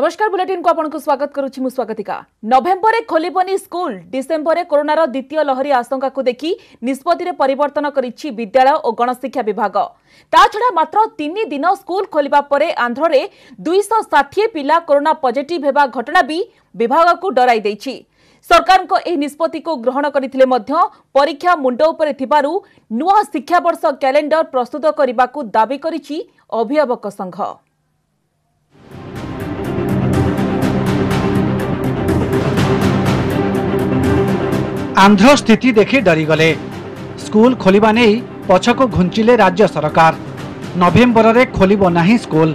नमस्कार बुलेटिन को आपनको स्वागत करुछि मु स्वागतिका। नवेम्बर रे खोलिबनी स्कूल, डिसेंबर रे कोरोनार द्वितीय लहरी आशंका को देखि निष्पत्ति रे परिवर्तन करिछि विद्यालय और गणशिक्षा विभाग। ताछडा मात्र 3 दिन स्कूल खोलिबा परे आंध्र रे 260 पिला कोरोना पॉजिटिव हेबा घटना भी विभाग को डराई दैछि। सरकार को एही निष्पत्ति को ग्रहण करिथिले मध्य परीक्षा मुंड ऊपर थिबारु नुवा शिक्षा वर्ष कैलेंडर प्रस्तुत करिबा को दाबी करिछि अभिभावक संघ। आंध्र स्थिति देखि डरीगले, स्कूल खोलिबा नै पछको घुंचिले राज्य सरकार। नवेम्बर रे खोलिबो नाही स्कूल।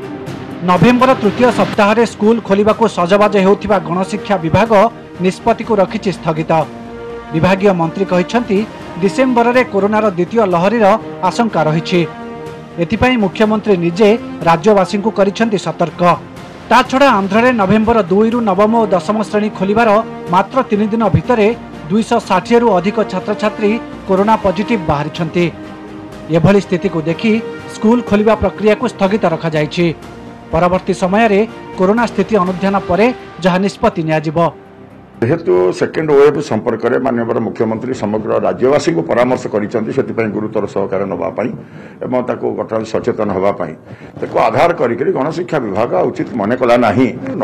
नवेम्बर तृतीय सप्ताह रे स्कूल खोलिबा को सजबाज हेउथिबा गणशिक्षा विभाग निष्पत्ति को रखिछि स्थगित। विभागीय मंत्री कहिसंती डिसेंबर रे कोरोनार द्वितीय लहरीर आशंका रहिछि। एथिपाई मुख्यमंत्री निजे राज्यवासींकु करिसंती सतर्क। ता छडा आंध्र रे नवेम्बर 2 रु नवम और दशम श्रेणी खोलिबार मात्र 3 दिन भितरे 260 रु अधिक छात्र छात्री कोरोना पॉजिटिव बाहरिछंती। एभली स्थिति को देखि स्कूल खोलिबा प्रक्रिया को स्थगित रखा जायछि। परवर्ती समय रे कोरोना स्थिति अनुध्यान परे जहा निष्पत्ति नियाजिबो। जेहेतु सेकेंड वेव संपर्क में माननीय मुख्यमंत्री समग्र राज्यवासी को परामर्श कर गुरुतर सहकार नापी और घटना सचेतन हाँपाई आधार कर गणशिक्षा विभाग उचित मन कला ना।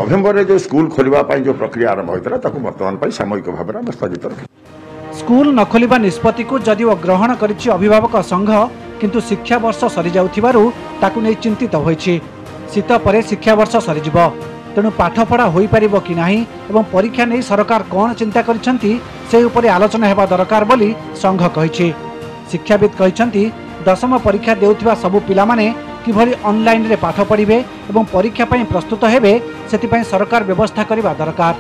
नवेम्बर में जो स्कूल खोलिबा पई जो प्रक्रिया आरंभ होता है बर्तमान सामयिक भाव में स्थगित रख। स्कूल न खोलिबा निष्पत्ति को जदिव ग्रहण कर अभिभावक संघ, किंतु शिक्षा वर्ष सरी जाउथिबारु नै चिंतित होईछि। शीत पर शिक्षा वर्ष सरीज तेणु पाठपढ़ा हो पार कि नहीं एवं परीक्षा नहीं सरकार कौन चिंता कर आलोचना होगा दरकार बोली संघ कही। शिक्षाविद कहते दशम परीक्षा देउथिबा सबु पिलामाने किभली ऑनलाइन रे पाठ पढ़िबे एवं परीक्षा पर प्रस्तुत हेबे सेतिपई सरकार व्यवस्था करिबा दरकार।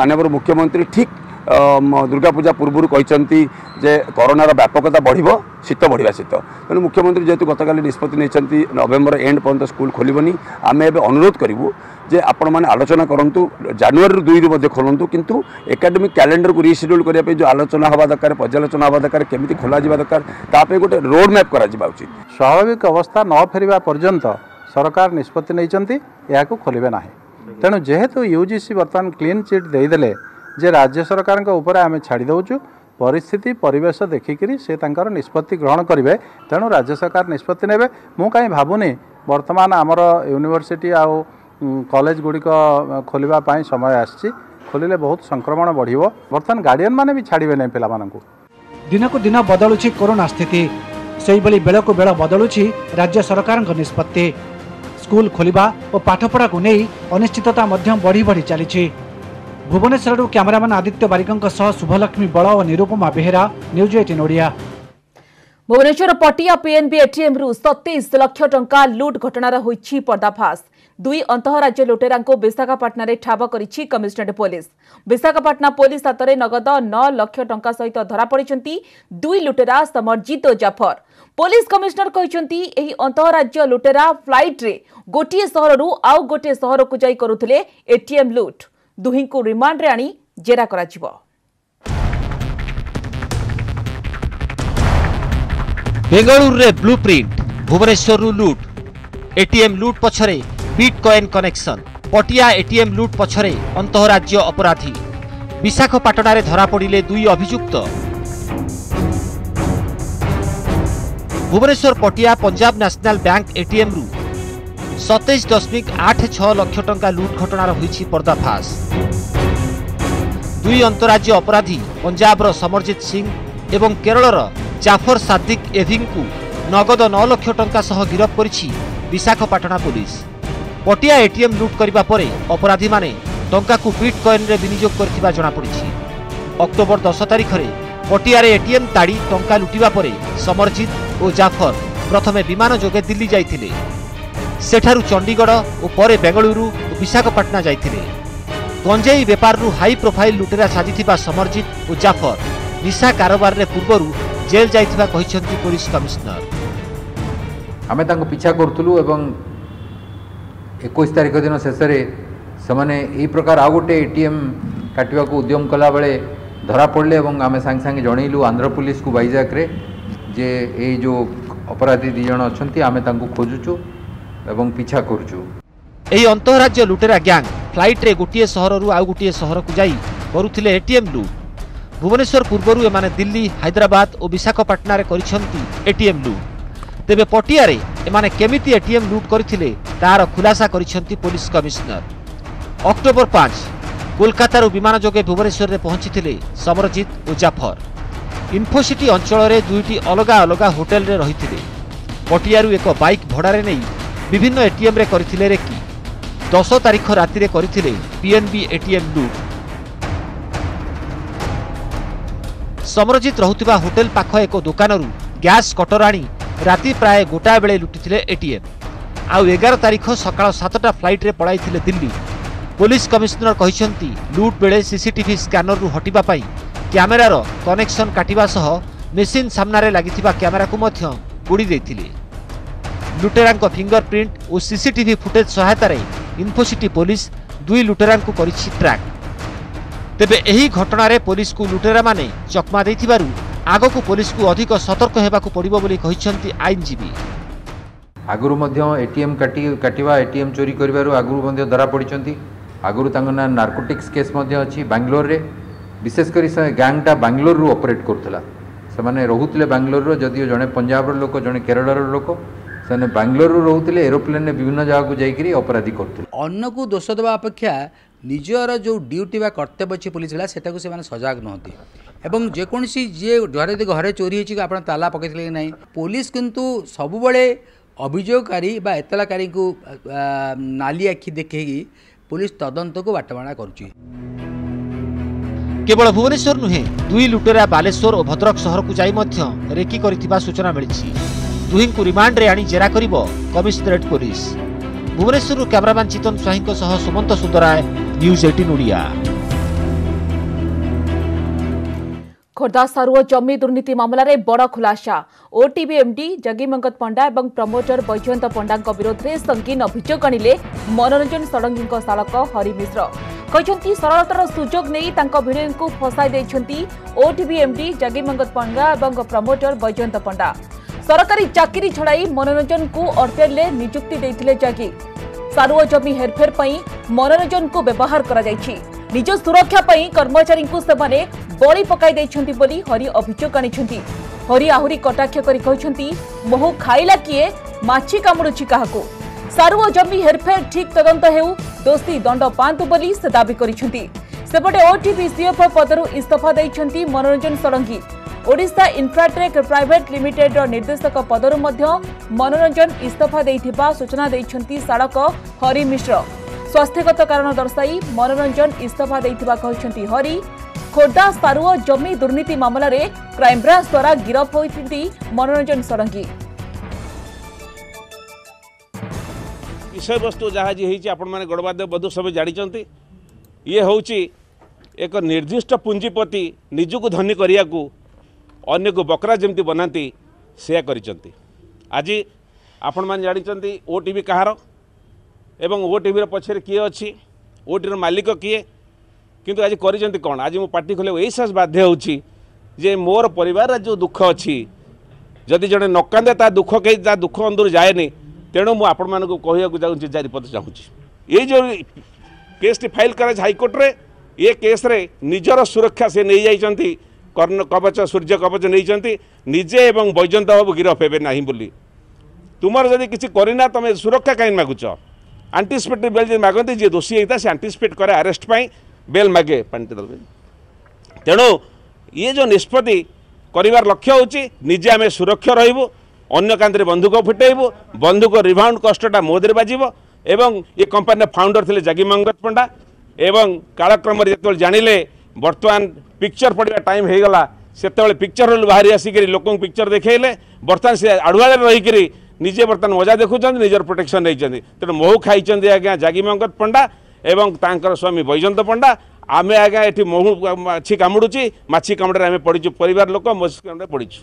माननीय मुख्यमंत्री ठीक दुर्गा पूजा पूर्व कहते जे कोरोनार व्यापकता बढ़ शीत बढ़ा शीत तेणु मुख्यमंत्री जेहेतु गतका निष्पत्ति नहीं नवेम्बर एंड पर्यटन स्कूल खोलबनी आम ए अनुरोध करूँ जे आपण मैंने आलोचना करूँ जानुरी 2 खोलतु कितु एकाडेमिक कैलेंडर को रिसेड्यूल करने जो आलोचना हवा दरकार पर्यालोचना हवा दरकार केमी खोल दरकार ताप गोटे रोड मैप कर उचित। स्वाभाविक अवस्था न फेर पर्यंत सरकार निष्पत्ति नहीं खोलना तेणु जेहेतु यूजीसी बर्तमान क्लीन चिट देदेले जे राज्य सरकार के ऊपर आम छाड़ी दौचु परिस्थिति परिवेश देखिकी से निष्पत्ति ग्रहण करेंगे तेणु राज्य सरकार निष्पत्ति ने कहीं भावुनी बर्तमान आमर यूनिवर्सिटी आउ कॉलेज गुड़िक खोलने समय आसी खोलिले बहुत संक्रमण बढ़ बर्तमान गार्डियन माने भी छाड़े नहीं पिला मानकु। दिन को दिन बदलुची कोरोना स्थिति से बेल को बेल बदलुची राज्य सरकार निष्पत्ति। स्कूल खोलिबा और पाठपढ़ा को नहीं अनिश्चितता बढ़ी बढ़ी चली। भुवनेश्वर कैमरामैन आदित्य बारिकंक सह शुभलक्ष्मी बड़ और Nirupama Behera, News Eighteen Odia. Bhubaneswar Patia PNB ATM रु 27 लाख टंका लूट घटनार होईछि पर्दाफाश। 2 अंतरराज्य लुटेरा विशाखापाटना रे ठाब करिछि कमिश्नरेट पुलिस। विशाखापाटना पुलिस हातरे नगद 9 लाख टंका सहित धरा पड़िछंती 2 लुटेरा समरजीत और जाफर। पुलिस कमिश्नर कहिसंती एही अंतरराज्य लुटेरा फ्लाइट रे गोटिए शहर रु आउ गोटे शहर को जाई करूथले एटीएम लूट। दुही को रिमांड रे आनी जेरा कराजिबो। बेंगलुरु रे ब्लूप्रिंट, भुवनेश्वर रु लूट। एटीएम लूट पछरे बिटकॉइन कनेक्शन। पटिया एटीएम लूट पछरे अंतरराज्य अपराधी। विशाखापाटना रे धरा पड़िले 2 अभियुक्त। भुवनेश्वर पटिया पंजाब नेशनल बैंक एटीएम रु 27.86 लाख टंका लूट घटनार होईछि पर्दाफाश। 2 अंतरराज्य अपराधी पंजाबर समरजीत सिंह एवं केरलर जाफर सादिक एधिंकु नगद 9 लाख टंका सह गिरफ करिछि विशाखापाटना पुलिस। पटिया एटीएम लूट करिबा परे अपराधी माने टंकाकु बिटकॉइन रे विनियोग करथिबा जणा पड़िछि। अक्टोबर 10 तारिख रे पटिया रे एटीएम ताड़ी टंका लुटिबा परे समरजीत और जाफर प्रथमे विमान जोगे दिल्ली जाइथिले। सेठारु चंडीगढ़ और परे बेंगलुरु और विशाखापाटना जाइथिले। गंजेई बेपारु हाई प्रोफाइल लुटेरा साजिथिबा समरजीत और जाफर निशा कारोबार रे पूर्वरु जेल जाइथिबा कहिसंती पुलिस कमिश्नर। आमे तांको पिछा करथुलु एवं 21 तारिख दिन शेषरे समाने एई प्रकार आ गोटे एटीएम काटिबा को उद्यम कला बेले धरा पड़ले एवं आमे सांगे सांगे जणैलु आंध्र पुलिस को बाइजाक रे जे एई जो अपराधी 2 जण अछंती आमे तांको खोजुचु एवं पीछा करुचु। एही अंतराज्य लुटेरा गैंग फ्लाइट रे गोटे सहर आउ गोटे सहर को जाई करुथिले एटीएम लूट। भुवनेश्वर पूर्वर एमाने दिल्ली, हैदराबाद और विशाखापट्टनम करिसेंती एटीएम लूट। तेबे पटिया रे एमाने केमिति एटीएम लूट करिथिले तार खुलासा करिसेंती पुलिस कमिश्नर। अक्टोबर 5 कोलकाता विमान जोगे भुवनेश्वर में पहुंची समरजीत और जाफर। इन्फोसिटी अंचल दुईटी अलग अलग होटेल रे रही थे। पटियारू एक बाइक भड़ारे नहीं विभिन्न एटीएम रे करथिले रेकी। 10 तारीख राति रे करथिले पीएनबी एटीएम लूट। समरजीत रहुतिबा होटेल पाख एक दुकानरू गैस कटर आनी राति प्राय गोटा बेले लुटिथिले एटीएम। आउ 11 तारीख सकाळ 7टा फ्लाइट रे पळाइथिले दिल्ली। पुलिस कमिश्नर कहिसंती लूट बेले सीसीटीवी स्कैनर रु हटिबा पई कैमरार कनेक्शन काटिबा सह मशीन सामना रे लागिथिबा कैमरा को मध्य बुड़ी देथिले। लुटेरांको फिंगरप्रिंट और सीसीटीवी फुटेज सहायतार इन्फोसिटी पुलिस दुई लुटेरांको करिछि ट्रैक। तेबे एही घटनारे पुलिस को लुटेरा माने चकमा देथिबारु आगको पुलिस को अधिक सतर्क हेबाकु पड़िबो बोली कहिसंती आईनजीवी। आगुरु मध्य एटीएम काटिवा एटीएम चोरी करिबारु आगुरु मध्य धरा पड़िचंती। आगुरु तांगना नार्कोटिक्स केस मध्य अछि बेंगलोर रे। विशेष करी गैंगटा बेंगलोर रु ऑपरेट करथला। सेमाने रहुथिले बेंगलोर, जदियो जणे पंजाबर लोक जणे केरळर लोक सेने बेंगलोर रहुथिले। एरोप्लेन ने विभिन्न जगह को जाई अपराधी करथिले। अन्न को दोष देवा अपेक्षा निजर जो ड्यूटी बा कर्तव्य अछि पुलिस ला सेटा को से माने सजाग नहंती एवं जे कोनसी जे घरे घरे चोरी होछि कि आपण ताला पकेइले कि नाही पुलिस किंतु सब बळे अभियोगकारी बा एतलाकारी को नाली आखि देखेगी पुलिस तदंत को बाटमाणा करूछि। केवल भुवनेश्वर नुहे दुई लुटेरा बालेश्वर और भद्रक सहर को जाई मध्य रेकी करिथिबा सूचना मिलिछि। दुहिं को रिमांड रे आनी जेरा करिबो commissionerate police. Bhubaneswar cameraman Chitan Swain को सह सुमंत सुंदराय, न्यूज 18 ओडिया। खोर्धा सारुओ जमी दुर्नीति मामलें बड़ खुलासा। ओटीबी एमडी जगी मंगत पंडा और प्रमोटर बैजयंत पंडा विरोध में संगीन अभियोग आनिले मनोरंजन षडंगी शालक हरि मिश्र। कहते सरलतार सुजोग नहीं भिड़ोई को फसाई देती ओटीबी एमडी जगी मंगत पंडा और प्रमोटर बैजयंत पंडा। सरकारी चाकरी छड़ाई मनोरंजन को अर्टेल नियुक्ति देते जगी। सारुओ जमी हेरफेर मनोरंजन को व्यवहार कर निज सुरक्षा कर्मचारी से बड़ी पकाई देछंती बोली हरि अभियोग आनिछंती। हरि आहुरी कटाक्ष करी कहछंती मोह खाइला किए माछी कामुडुछि काहाको। सारुओ जमी हेरफेर ठीक तदंत हेउ दोषी दंड पांतु बोली से दाबी करिछंती। सेपटे ओटीबी सीएफ पदरू इस्तफा देछंती Manoranjan Sarangi. Odisha Infratech private limited निर्देशक पदरू मध्य मनोरंजन इस्तफा देथिबा सूचना देछंती साड़क हरि मिश्र। स्वास्थ्यगत कारण दर्शाई मनोरंजन इस्तफा देथिबा कहछंती हरि। खोर्धा सारुओ जमी दुर्नीति मामलें क्राइमब्रांच द्वारा गिरफ होती मनोरंजन षडंगी। विषय वस्तु जहाँ जी आपण मैंने गणमाध्यम बधु सब जानते ये हूँ एक निर्दिष्ट पूंजीपति निजुक धनी करने को अनेक बकरा जमी बनाती से आज आपण मैंने जानते ओटीवी कहार एवं ओटीवी पक्ष किए अच्छी ओटीर मालिक किए किंतु आज करिसेंती कौन। आज मो पार्टी खोले एहसास बाध्य होछि जे मोर परिवार जो दुख अच्छी जदि जड़े नकांदे ता दुख के ता दुख अंदर जाए नहीं तेणु मु आपण मानको कहियाकु जाउछि जारीपत्र चाहूछि। ए जो केस फाइल करा हाईकोर्ट रे ये केस रे निजर सुरक्षा से नहीं जाइछंती कर्ण कवच सूर्य कवच नहीं जाइछंती निजे एवं बैजयंत बाबू गिरफ हेबे नाही बोली तुमर जदि किछि करिना तमे सुरक्षा काई मागुछ। एंटीसिपेटरी बेल जे मागंती जे दोषी हेता से एंटीसिपेट करे अरेस्ट पई बेल मागे पांच तेणु ये जो निष्पत्ति कर लक्ष्य होजे आम सुरक्षा रही अन्न कांधे बंधुक फिटेबू बंधुक रिभाउंड कष्टा मोदी बाजिब। एवं ये कंपनी फाउंडर थे जगी मंगत पंडा एवं कालक्रम जो जानिले बर्तमान पिक्चर पड़ा टाइम होगला से पिक्चर हल बाहरी आसिक लोक पिक्चर देखले बर्तमान से आड़ुआल रहीकि निजे बर्तमान मजा देखुं निजर प्रोटेक्शन नहीं तेणु मोह खाई आज्ञा जगी मंगत पंडा एवं तांकर स्वामी बैजयंत पंडा। आमे आगे एठी मछी कामुडुची आमे पड़ीचु परिवार लोक मछी कामुडे पड़ीचु।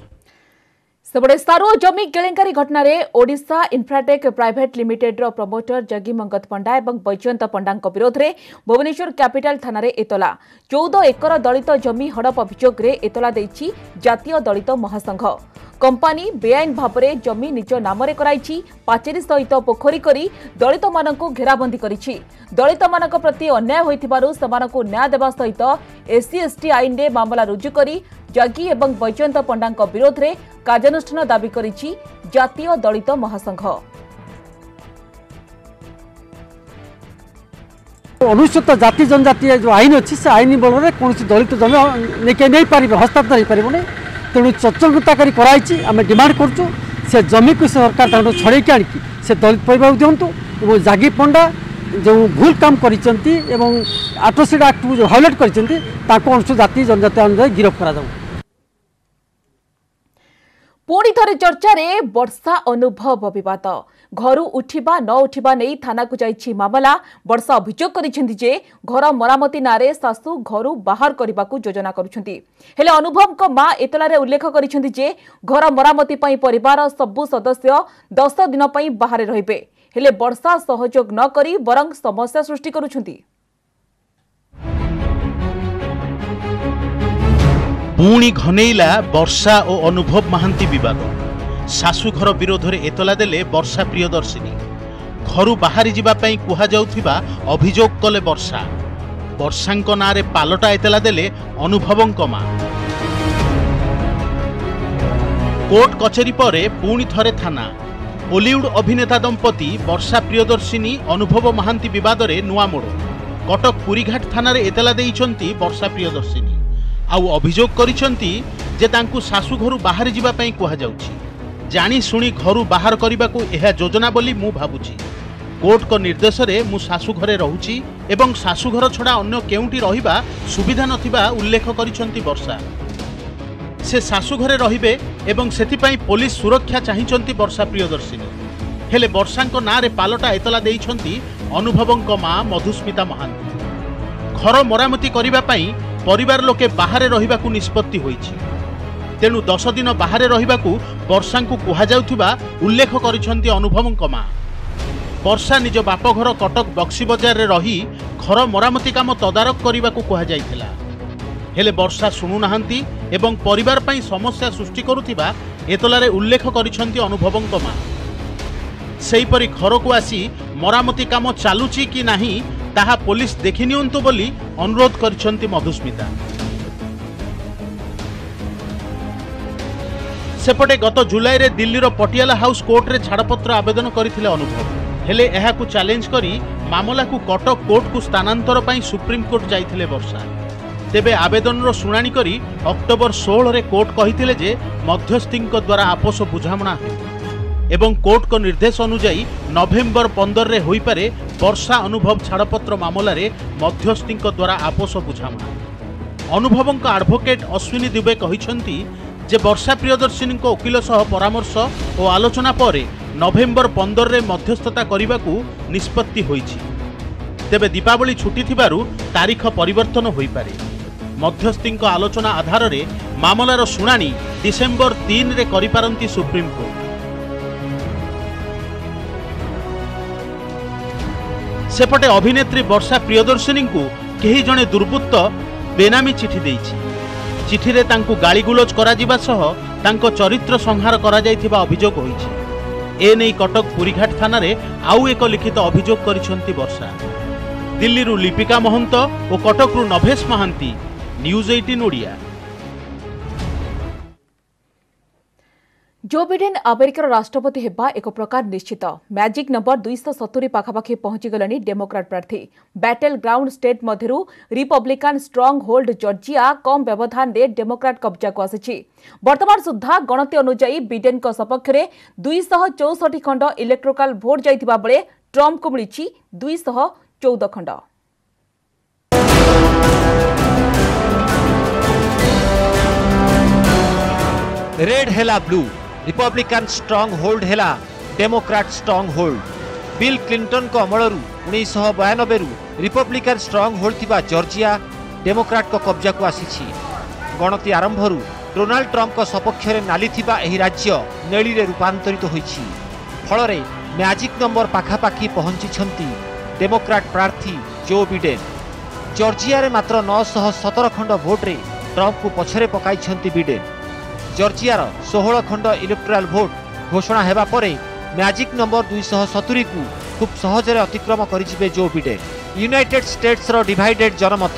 सेपटे सारो जमी केलेंकारी घटन Odisha Infratech private limited promoter Jagi Mangat पंडा और बैजयंत पंडा विरोध में भुवनेश्वर कैपिटल थाना एतला 14 एकर दलित जमी हड़प अभियोग में एतला देछि जातीय दलित महासंघ। कंपानी बेआईन भाव में जमी निज नाम पाचेरी सहित पोखरी करी दलित मानकु घेराबंदी करिछि। दलित मानक प्रति अन्याय होइथिबारु समानकु न्याय देवा सहित एससी एसटी आईन रे मामला रुजु करी जगी एवं बैजयंत पंडा विरोध में कार्यानुष्ठान दाबी करिछि जातीय दलित महासंघ। अनुसूचित जाति जनजातीय जो आईन अच्छी से आईन बल में कौन दलित जमी नहीं पारे हस्तांतर हो पारे तेणु चर्चलता करें डिमांड करूँ से जमी को सरकार तक छड़क आणिकी से दलित परिवार दिंतु और जगी पंडा जो भूल काम करोसीड आक्ट को जो हाइलाइट कर जाति जनजाति अनुसार गिरफ्त करा। पुणी थरे चर्चा वर्षा अनुभव बद घर उठा न उठा नहीं थाना को जाइछि मामला। वर्षा अभियोग करिसेंती जे घर मरामती नारे सासू घर बाहर करने को योजना करुछंती। हेले अनुभव को मां एतला रे उल्लेख करिसेंती जे घर मरामती पई परिवार सबु सदस्य 10 दिन पई बाहर रहिबे। हेले वर्षा सहयोग न करी बरंग समस्या सृष्टि करुछंती। पुणी घनेला वर्षा और अनुभव महांती विवाद। शाशुघर विरोध में एतला देले वर्षा प्रियदर्शिनी। घर बाहरी जावाई कहुवा अभियोग कले वर्षा। वर्षा ना पालटा एतला देले अनुभवों मां। कोर्ट कचेरी पर पुणी थरे थाना। बॉलीवुड अभिनेता दंपति वर्षा प्रियदर्शिनी अनुभव महांती विवाद रे नुआ मोड़। कटक पुरीघाट थाना एतला देइछंती वर्षा प्रियदर्शिनी। आउ अभियोग करिसेंती जे तांकु सासु घर बाहर जावाई कहुच्छी जानी शुणी घर बाहर करने को यह योजना बोली मु भावुची। कोर्ट को निर्देश रे मु सासु घरे रहुची एवं सासुघर छड़ा अन्य केउटी रहिबा सुविधा नथिबा उल्लेख करिसेंती वर्षा। से सासुघरे रहिबे एवं सेथिपाई पुलिस सुरक्षा चाहिसेंती वर्षा प्रियदर्शिनी। हेले वर्षांको नारे पालटा एतला देइसेंती अनुभवंक मां मधुस्मिता महांती। घर मरामती करिबा पई परिवार लोके बाहरे रहिबाकु निष्पत्ति होईछि। तेणु 10 दिन बाहरे रहिबाकु वर्षांकु कहुवा उल्लेख करिसेंती अनुभवंक मां। वर्षा निज बाप घर कटक बक्सी बजार रे रही घर मरामती काम तदारक करिबाकु कहुजाइथिला। हेले वर्षा सुनु नाहंती एवं परिवार पई समस्या सृष्टि करुथिबा एतलारे उल्लेख करिसेंती अनुभवंक मां। सेहिपरि घरकु आसी मरामती काम चालुछि कि नाही ताहा पुलिस देखि नियंतु बोली अनुरोध करिसेंती मधुस्मिता। सेपटे गत जुलाई रे दिल्ली रो पटियाला हाउस कोर्ट रे छाड़पत्र आवेदन करिथिले अनुभव। हेले एहाकु चैलेंज करी मामला को कटक कोर्ट को स्थानांतर पई सुप्रीम कोर्ट जाइथिले वर्षा। तेबे आवेदन रो सुनानी करी अक्टोबर 16 रे कोर्ट कहिथिले जे मध्यस्थींक द्वारा आपोष बुझामणा एवं कोर्ट को निर्देश अनुजाई नवेम्बर 15 रे होई पारे वर्षा अनुभव छाड़पत्र मामला रे मध्यस्थींक द्वारा आपोष बुझामणा। अनुभवंक आडभोकेट अश्विनी दुबे कहिसेंती जे वर्षा प्रियदर्शिनी वकिल सह परामर्श और आलोचना पर नवेम्बर 15 रे मध्यस्थता करने को निष्पत्ति होईछि। तेबे दीपावली छुट्टी थिबारु तारीख परिवर्तन होई पारे। मध्यस्थींक आलोचना आधार रे मामलार शुणानी डिसेम्बर 3 रे करि पारंती सुप्रीम कोर्ट। सेपटे अभिनेत्री वर्षा प्रियदर्शिनी को कई जने दुर्बृत्त बेनामी चिठी देइछि। चिठी रे तांकु गालीगुलोज करा सह तांको चरित्र संहार करा जायथिबा अभियोग होइछि। ए नै कटक पुरीघाट थाना रे आउ एक लिखित अभियोग करिसेंती वर्षा। दिल्ली रु लिपिका महंत और कटक रु Nabhesh Mahanti. News 18 Odia. Joe Biden अमेरिकार राष्ट्रपति हेबा एक प्रकार निश्चित। मैजिक नंबर 270 पाखापाखि पहुंचीगले डेमोक्राट प्रार्थी। बैटल ग्राउंड स्टेट मध्यरू रिपब्लिकान स्ट्रंग होल्ड जर्जिया कम व्यवधान में डेमोक्राट कब्जा को आसी। बर्तमान सुधा गणती अनुजाई बिडेन सपक्ष में 264 खंड इलेक्ट्रोकाल भोट जाता बेले ट्रंप को मिली 214 खंड। रेड हेला ब्लू रिपब्लिकान स्ट्रंग होल्ड हेला डेमोक्राट स्ट्रंग होल्ड। बिल क्लिंटन को अमल 1992 रिपब्लिकान स्ट्रंग होल्ड जर्जिया डेमोक्राट को कब्जा को आसी। गणती आरंभ डोनाल्ड ट्रंप सपक्ष में नाली राज्य नेली रूपांतरित तो होती फल मैजिक नंबर पाखापाखि पहुंची डेमोक्राट प्रार्थी जो बिडेन। जर्जिया रे मात्र 917 खंड भोट्रे ट्रंप को पछरे पकाई बिडेन। जर्जियार 16 खंड इलेक्टोराल भोट घोषणा हेबा परे मैजिक नंबर 270 को खूब सहजरे अतिक्रम करिजिबे जो बिडेन। यूनाइटेड स्टेट्स रो डिवाइडेड जनमत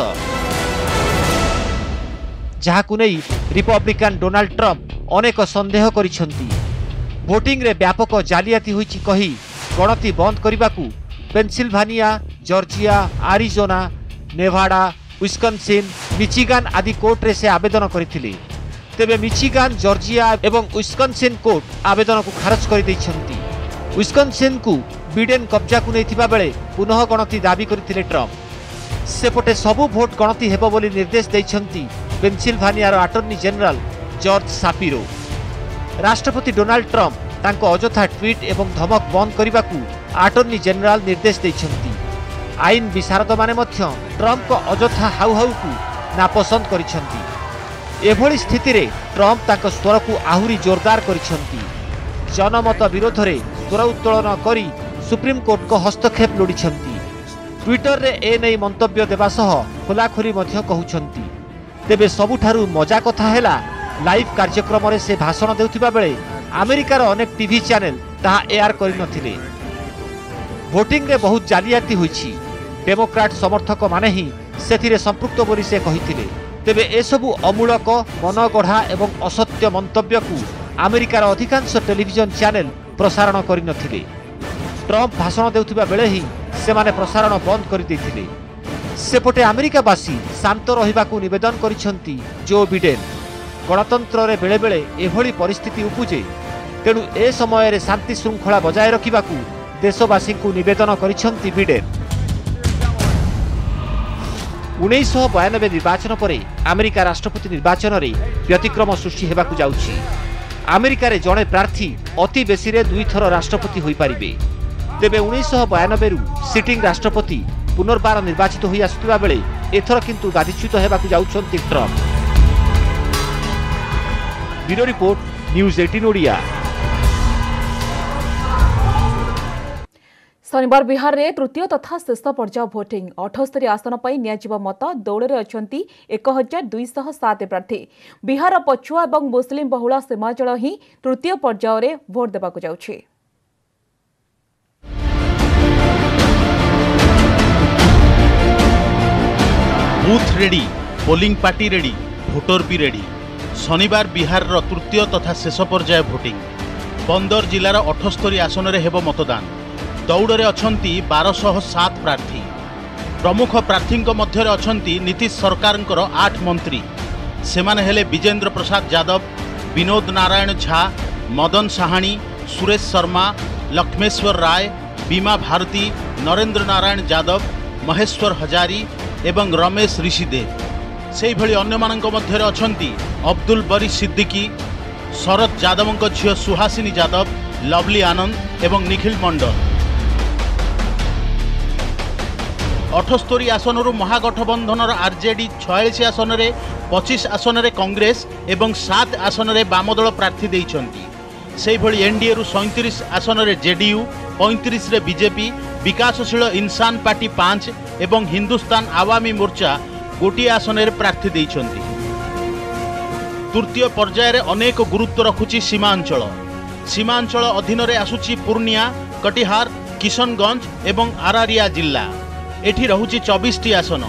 जहाकु नेई रिपब्लिकन डोनाल्ड ट्रंप अनेक संदेह करिसेंती। वोटिंग रे व्यापक जालियाती होईची कही गणती बंद करिबाकू Pennsylvania, Georgia, Arizona, Nevada, Wisconsin, Michigan आदि कोर्ट रे से आवेदन करथिले। तेबे मिचिगान, जर्जिया एवं विस्कनसिन कोर्ट आवेदन को खारिज कर दैछंती। विस्कनसिन को बिडेन कब्जा को नैथिबा बेले पुनः गणति दाबी करथिले ट्रंप। सेपटे सबु वोट गणति हेबो बोली निर्देश दैछंती पेनसिल्वानिया रो अटॉर्नी जनरल जॉर्ज सापिरो। राष्ट्रपति डोनाल्ड ट्रंप तांको अजथा ट्वीट एवं धमक बंद करबा को अटॉर्नी जनरल निर्देश दैछंती। आईन विशारद माने ट्रंप को अजथा हाउ हाउ को नापसंद कर स्थिति रे ट्रंप ताक स्वर को आहुरी जोरदार कर जनमत विरोध में स्वर उत्तोलन कर सुप्रीम कोर्ट को हस्तक्षेप लोड़ी। ट्विटर रे ए नहीं मंतव्य देवास खोलाखोली कहते। तेबे सबुठारु मजा कथा है लाइव कार्यक्रम से भाषण देउथिबा बेले अमेरिकार अनेक टीवी चैनल ताहा एआर करि नथिले। वोटिंग रे बहुत जालियाती होईची डेमोक्राट समर्थक माने ही सेथिरे संपृक्त बोली से कहिथिले। तेबे एसबु अमूलक मनगढ़ा एवं असत्य मंतव्य को अमेरिकार अधिकांश टेलीविजन चैनल प्रसारण करि नथिले। ट्रंप भाषण देउथिबा बेले ही सेमाने प्रसारण बंद करि दैथिले। सेपटे अमेरिकावासी शांत रहिबाकू निवेदन करिसेंती जो बिडेन। गणतंत्र रे बेले बेले एभली परिस्थिति उपुजे तेणु ए समय रे शांति श्रृंखला बजाय रखिबाकू देशवासी को निवेदन करिसेंती बिडेन। 1992 निर्वाचन पर अमेरिका राष्ट्रपति निर्वाचन में व्यतिक्रम सृष्टि होगाकू जाउछि। अमेरिकार जड़े प्रार्थी अति बेसी दुई थर राष्ट्रपति हो पारे। तेबे 1992 सिटिंग राष्ट्रपति पुनर्बार निर्वाचित हो आसुवा बेले एथर किंतु गादीच्युत होगाकू जाउछंती Trump. Bureau report news 18 Odia. शनिवार बिहार रे तृतीय तथा शेष पर्याय भोटिंग 78 आसन पर नियाजिबा मत दौड़े अछंती 1207 प्रार्थी। बिहार पछुआ और मुस्लिम बहुला सीमांचल ही तृतीय पर्याय रे भोट देबाकू जाउछी। Booth ready, polling party ready, voter भी रेडी। शनिवार बिहार रो तृतीय तथा शेष पर्याय भोटिंग 15 जिलार 78 आसन रे हेबो मतदान। दौड़े अछंती 1207 प्रार्थी। प्रमुख प्रार्थी मध्यरे अछंती नीतीश सरकारंकर 8 मंत्री। सेमाने हेले विजेंद्र प्रसाद यादव, विनोद नारायण झा, मदन साहानी, सुरेश शर्मा, लक्ष्मेश्वर राय, बीमा भारती, नरेंद्र नारायण यादव, महेश्वर हजारी एवं रमेश ऋषिदेव। से अन्य अछंती अब्दुल बरी सिद्दीकी, शरद यादवों झील सुहासिनी यादव, लवली आनंद एवं निखिल मंडल। 78 आसनरू महागठबंधन आरजेडी 46 आसन रे, 25 आसन रे कांग्रेस एवं 7 आसन रे वामदल प्रार्थी देइछंती। सेहि भली एनडीए रु 37 आसन रे जेडीयू, 35 रे बीजेपी, विकासशील इंसान पार्टी 5 एवं हिंदुस्तान आवामी मोर्चा गोटी आसन रे प्रार्थी देइछंती। तृतीय पर्याय रे अनेक गुरुत्व रखुची सीमांचल। सीमांचल अधीन रे आसुची पूर्णिया, कटिहार, किशनगंज एवं अररिया जिल्ला। एठी रहुची 24 आसन।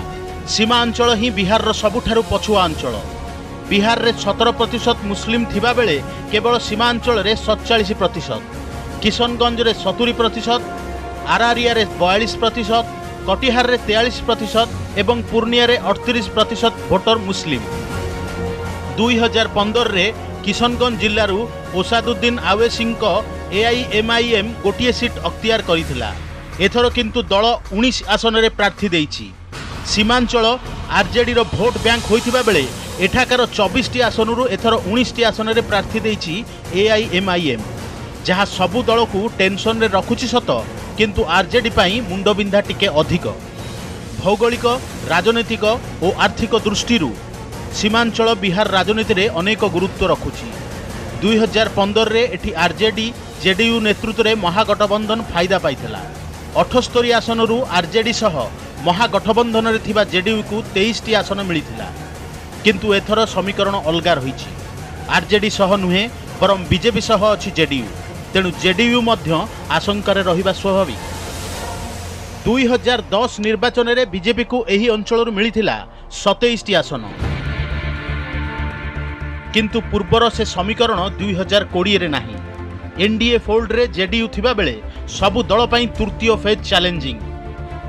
सीमांचल ही बिहार रो सबुठारु पछुआ अंचल। बिहार रे 17% मुस्लिम थिबा बेले केवल सीमांचल रे 47%, किशनगंज रे 70%, अररिया रे 42%, कटिहार रे 43% एवं पूर्णिया रे 38% वोटर मुस्लिम। 2015 रे किशनगंज जिल्लारू ओसादुद्दीन आवेसी AIMIM गोटे सीट अख्तियार करिथिला। एथर किंतु दल 19 आसन रे प्रार्थी देइछि। सीमांचल आरजेडी रो भोट बैंक होइथिबा बेले एठाकार 24 आसन रु एथर 19 आसन रे प्रार्थी देइछि AIMIM, जहाँ सबु दल को टेंशन रे रखुछि सत किंतु आरजेडी पई मुंडबिंधा टिके अधिक। भौगोलिक, राजनीतिक और आर्थिक दृष्टि सीमांचल बिहार राजनीति में अनेक गुरुत्व रखुची। 2015 रे एठी आरजेडी जेडीयू नेतृत्व में महागठबंधन फायदा पाइथिला। 78 आसन आरजेडी सह महागठबंधन रे थिबा जेडीयू को 23 टी आसन मिलिथिला, किंतु एथर समीकरण अलगा रहिछि। आरजेडी सह नुहे बरम बीजेपी सह अछि जेडीयू, तेणु जेडीयू मध्य आशंकारे रहिबा स्वाभाविक। 2010 निर्वाचन रे बीजेपी को एही अंचल मिलिथिला 27 टी आसन, किंतु पूर्वर से समीकरण 2020 रे नाही। एनडीए फोल्ड रे जेडीयू थिबा बेले सबु दल पई तृतीय फेज चैलेंजिंग।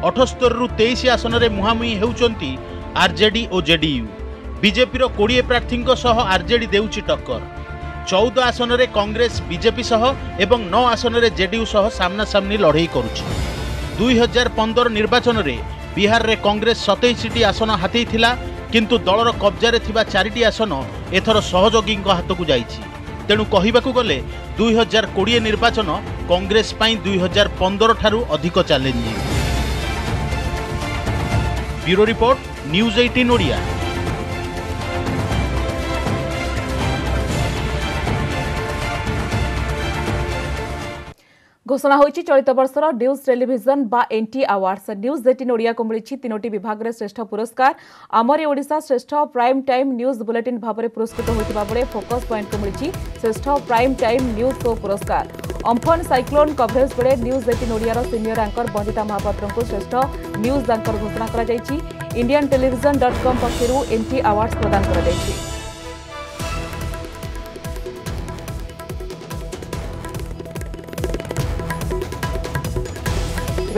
78 रु 23 आसन रे मुहामुही हेउचंती आरजेडी और जेडीयू। बीजेपी रो 20 प्रार्थी सह आरजेडी देउची टक्कर। 14 आसन रे कांग्रेस बीजेपी सह एवं 9 आसन रे जेडीयू सह सामना सामनी लड़ाई करुची। 2015 निर्वाचन रे बिहार रे कांग्रेस 27 आसन हाथी थिला, किंतु दलर कब्जा रे थिबा 4 आसन एथर सहयोगी हाथ को जाइछि। तेणु कहिबाकु गले 2020 निर्वाचन कांग्रेस पई 2015 ठारू अधिक challenging. Bureau report, news 18 Odia. घोषणा होइछि चलित वर्षर न्यूज टेलीविजन बा एनटी अवार्ड्स। न्यूज 18 ओडिया को मिली 3 विभाग में श्रेष्ठ पुरस्कार। आमरे ओडिशा श्रेष्ठ प्राइम टाइम न्यूज बुलेटिन भाव में पुरस्कृत होता बेले फोकस पॉइंट को मिली श्रेष्ठ प्राइम टाइम न्यूज शो पुरस्कार। अम्फन साइक्लोन कवरेज बेले news 18 Odia senior anchor Bandita Mahapatra को श्रेष्ठ न्यूज आंकर घोषणा कर इंडियन टेलीविजन.com पक्ष एनटी अवार्ड्स प्रदान कर।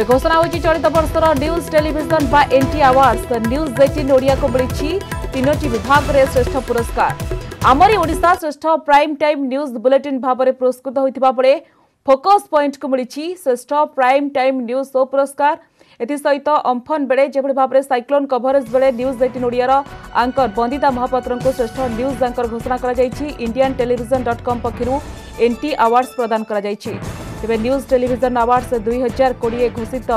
घोषणा होती चलित वर्षर न्यूज टेलीविजन बा एनटी अवार्ड्स। न्यूज 18 ओडिया को मिली 3 विभाग में श्रेष्ठ पुरस्कार। आमरी ओडिशा श्रेष्ठ प्राइम टाइम न्यूज बुलेटिन भाव में पुरस्कृत होता बेले फोकस पॉइंट को मिली श्रेष्ठ प्राइम टाइम न्यूज शो पुरस्कार। एसत अम्फन बेले जो भाव में साइक्लोन कवरेज बेले न्यूज 18 ओडिया आंकर बंदिता महापात्र को श्रेष्ठ न्यूज आंकर घोषणा कर इंडियन टेलीविजन.com पक्ष एनटी अवार्ड्स प्रदान कर। तेज न्यूज टेलीविजन अवार्ड्स 2020 घोषित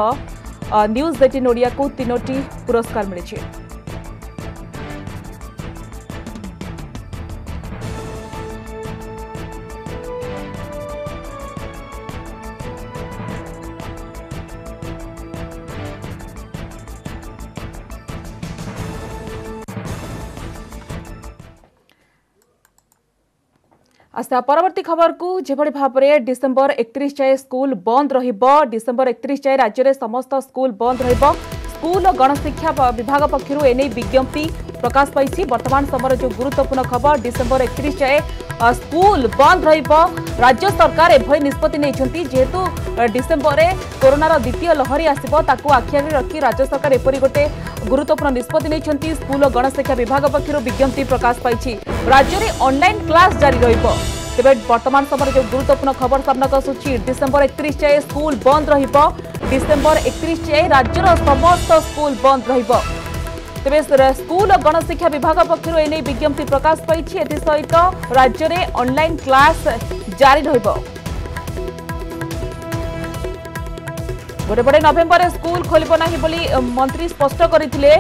न्यूज 18 ओडिया को 3 पुरस्कार मिले। आसा परवर्ती खबर को जेभली भाव में डिसेंबर 31 जाए स्कूल बंद रहिबो। डिसेंबर 31 जाए राज्य में समस्त स्कूल बंद रहिबो। स्कूल और गणशिक्षा विभाग पक्षरू एने विज्ञप्ति प्रकाश पाई। वर्तमान समय जो गुरुत्वपूर्ण खबर, डिसेंबर 31 जाए स्कूल बंद रहिबो। राज्य सरकार एभली निष्पत्ति नैछंती, जेहेतु डिसेंबर रे कोरोनार द्वितीय लहरी आसीबो ताकू आखियारे रखी राज्य सरकार एपरि गोटे गुरुत्वपूर्ण निष्पत्ति नैछंती। स्कूल और गणशिक्षा विभाग पक्षरू विज्ञप्ति प्रकाश पाई। राज्य में ऑनलाइन क्लास जारी रहिबो। तेबे वर्तमान समय जो गुरुत्वपूर्ण खबर सामना आसूची, डिसेंबर 31 जाए स्कूल बंद रहिबो। डिसेंबर 31 जाए राज्यर समस्त स्कूल बंद रहिबो। तेबे स्कूल और गणशिक्षा विभाग पक्षरू एने विज्ञप्ति प्रकाश पाई। एसत राज्य में ऑनलाइन क्लास जारी रहिबो। बड़े बड़े नवेम्बर स्कूल खोलिबो नाही बोली मंत्री स्पष्ट करथिले,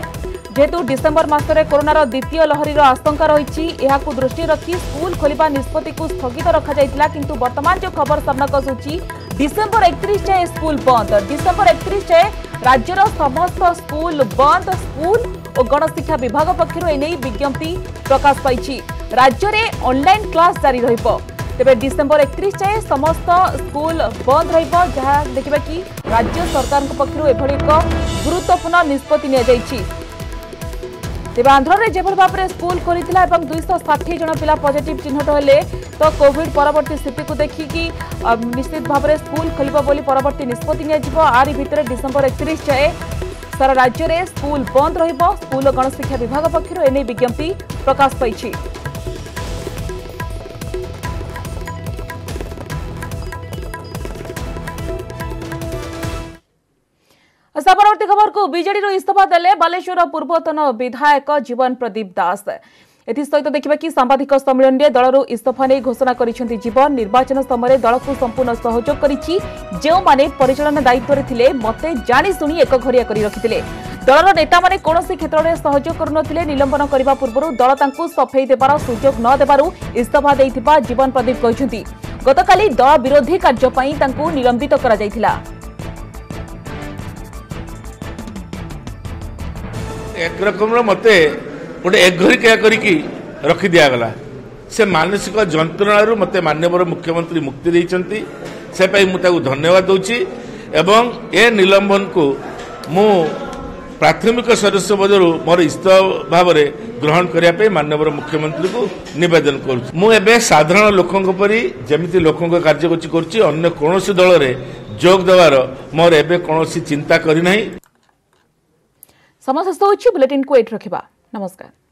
जेहेतु डिसेंबर मासरे कोरोनार द्वितीय लहरीर आशंका रही। यह दृष्टि रखी स्कूल खोलिबा निष्पत्ति को स्थगित रखा जाइतला, किंतु वर्तमान जो खबर सामना आसूची, डिसेंबर 31 जाए स्कूल बंद। डिसेंबर 31 जाए राज्यर समस्त स्कूल बंद। स्कूल और गणशिक्षा विभाग पक्षरू एने विज्ञप्ति प्रकाश पाई। राज्य में ऑनलाइन क्लास जारी रहिबो। तेबे डिसेंबर 31 जाए समस्त स्कूल बंद रहिबो। जहाँ देखिबा कि राज्य सरकार पक्षरू एभली एक गुरुत्वपूर्ण निष्पत्ति निया जाइछि। तेज आंध्र में जेभल भाव में स्कूल खोली 260 जन पिला पॉजिटिव चिन्हट होले, तो कोविड परवर्ती स्थिति को देखिकी निश्चित भाव में स्कूल खोलिबो बोली परवर्ती निष्पत्ति नियाजिबो। आरी भितर डिसेंबर 31 जाए सारा राज्य में स्कूल बंद रहिबो। स्कूल और गणशिक्षा विभाग पक्षरू एने विज्ञप्ति प्रकाश पाई। परवर्त खबर को बीजेडी इस्तीफा देले बालेश्वर पूर्वतन विधायक जीवन प्रदीप दास। एसत देखा कि सांबादिक सम्मिलन में दलर इस्तफा नहीं घोषणा करिसेंति जीवन निर्वाचन समय दल को संपूर्ण सहयोग करिछि जो माने परिचालन दायित्व थिले मते जानी सुनी एकघरिया करि रखिथिले। दलर नेता माने कोनोसी क्षेत्र में सहयोग करनथिले निलंबन करबा पूर्व दल तांकु सफेई देबार सुयोग न देबारु इस्तफा देइथिबा जीवन प्रदीप कहिसेंति। गतकाली दल विरोधी कार्य पई तांकु निलंबित करा जायथिला। एक रकम मत गोटे एकघरिकिया करके रखी दिगला से मानसिक जंत्रणु मत मानवर मुख्यमंत्री मुक्ति देती से धन्यवाद दूची एवं ए निलंबन को मु प्राथमिक सदस्य पदर मोर इस्ता भाव में ग्रहण करने मानवर मुख्यमंत्री को निवेदन करुँच। साधारण लोकों परी जमी लोकों कार्यसूची करोसी दल में जोग देवार मोर एवं कौन चिंता करना। समस्त बुलेटिन को एट रखिबा। नमस्कार।